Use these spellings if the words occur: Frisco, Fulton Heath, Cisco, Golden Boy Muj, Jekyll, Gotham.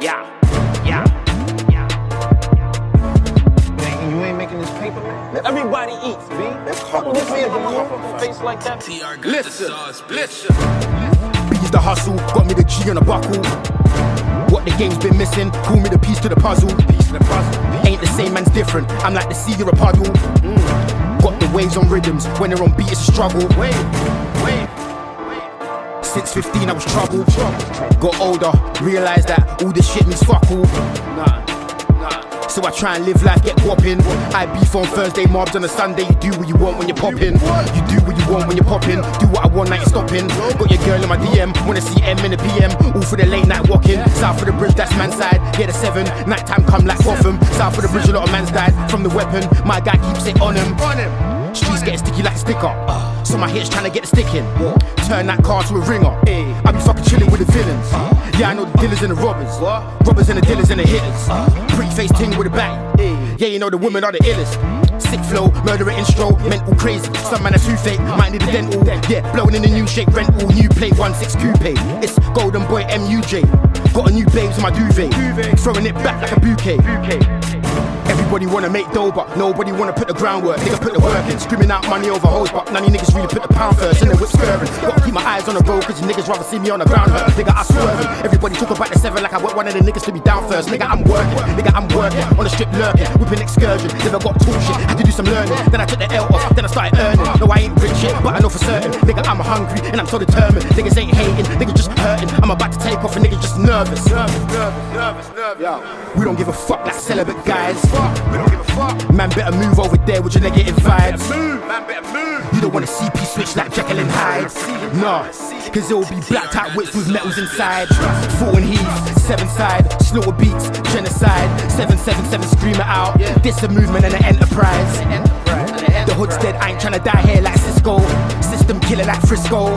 Dang, you ain't making this paper, man? Everybody eats, B. That's hard. This man with a face like that. Blitzer. Please the hustle, got me the G on the buckle. What the game's been missing, pull me the piece to the puzzle. Ain't the same, man's different. I'm like the sea, you're a puddle. Got the waves on rhythms, when they're on beat, it's a struggle. Since 15 I was troubled. Got older, realised that all this shit means fuck all. So I try and live life, get whopping. I beef on Thursday, mobs on a Sunday. You do what you want when you're popping. You do what you want when you're popping. Do what I want, like stopping. Got your girl in my DM, wanna see M in the PM. All for the late night walking. South of the bridge, that's man's side. Get a 7, night time come like Gotham. South of the bridge, a lot of man's died from the weapon. My guy keeps it on him. Streets get sticky like a sticker. So my hits trying to get a stick in. Turn that car to a ringer. I be fucking chilling with the villains. Yeah, I know the dealers and the robbers. Robbers and the dealers and the hitters. Pretty face ting with a bang. Yeah, you know the women are the illest. Sick flow, murderer intro, mental crazy. Some man a toothache, might need a dental. Yeah, blowing in the new shape, rental, new plate, 16 coupe. It's Golden Boy Muj. Got a new babes in my duvet. Throwing it back like a bouquet. Everybody wanna make dough, but nobody wanna put the groundwork. Nigga put the work in, screaming out money over hoes, but none of you niggas really put the pound first. And then whip swearing, gotta keep my eyes on the road, cause you niggas rather see me on the ground hurt. Nigga, I swerving. Everybody talk about the 7 like I want one of the niggas to be down first. Nigga, I'm working, on the strip lurking, whipping excursion. Never got taught shit, had to do some learning. Then I took the L off, then I started earning. No, I ain't rich yet, but I know for certain. Nigga, I'm hungry and I'm so determined. Niggas ain't hating, niggas just hurting. I'm about to take off and niggas just nervous. We don't give a fuck like celibate guys. We don't give a fuck. Man better move over there with your negative vibes. Man better move. You don't wanna see P switch like Jekyll and Hyde. Nah, cause it'll be blacked out whips with metals inside. Fulton Heath, 7 side, slaughter beats, genocide. 777 scream it out. This a movement and an enterprise. The hood's dead, I ain't tryna die here like Cisco. System killer like Frisco.